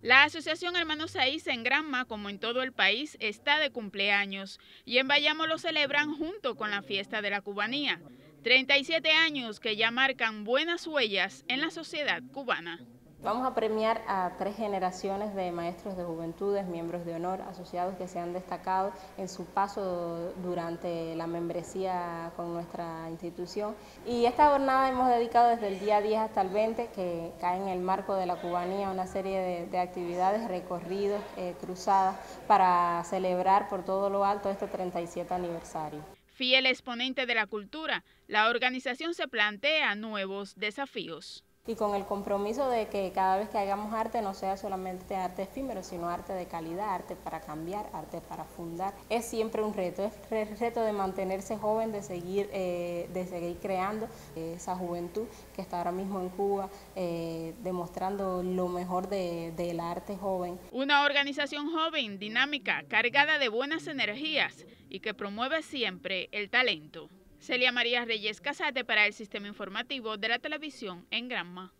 La Asociación Hermanos Saíz en Granma, como en todo el país, está de cumpleaños y en Bayamo lo celebran junto con la Fiesta de la Cubanía. 37 años que ya marcan buenas huellas en la sociedad cubana. Vamos a premiar a 3 generaciones de maestros de juventudes, miembros de honor, asociados que se han destacado en su paso durante la membresía con nuestra institución. Y esta jornada hemos dedicado desde el día 10 hasta el 20, que cae en el marco de la Cubanía, una serie de actividades, recorridos, cruzadas, para celebrar por todo lo alto este 37 aniversario. Fiel exponente de la cultura, la organización se plantea nuevos desafíos. Y con el compromiso de que cada vez que hagamos arte no sea solamente arte efímero, sino arte de calidad, arte para cambiar, arte para fundar. Es siempre un reto, es el reto de mantenerse joven, de seguir creando esa juventud que está ahora mismo en Cuba, demostrando lo mejor del arte joven. Una organización joven, dinámica, cargada de buenas energías y que promueve siempre el talento. Celia María Reyes Casate para el Sistema Informativo de la Televisión en Granma.